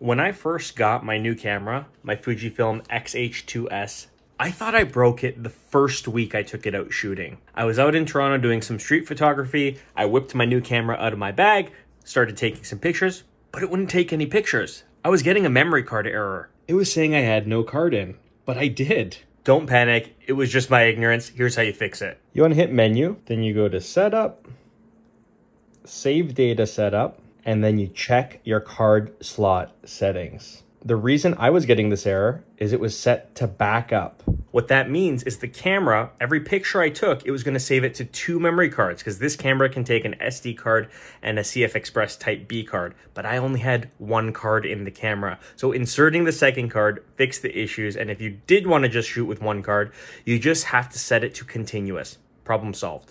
When I first got my new camera, my Fujifilm X-H2S, I thought I broke it the first week I took it out shooting. I was out in Toronto doing some street photography. I whipped my new camera out of my bag, started taking some pictures, but it wouldn't take any pictures. I was getting a memory card error. It was saying I had no card in, but I did. Don't panic, it was just my ignorance. Here's how you fix it. You wanna hit menu, then you go to setup, save data setup, and then you check your card slot settings. The reason I was getting this error is it was set to backup. What that means is the camera, every picture I took, it was going to save it to two memory cards because this camera can take an SD card and a CFexpress Type B card, but I only had one card in the camera. So inserting the second card fixed the issues, and if you did want to just shoot with one card, you just have to set it to continuous. Problem solved.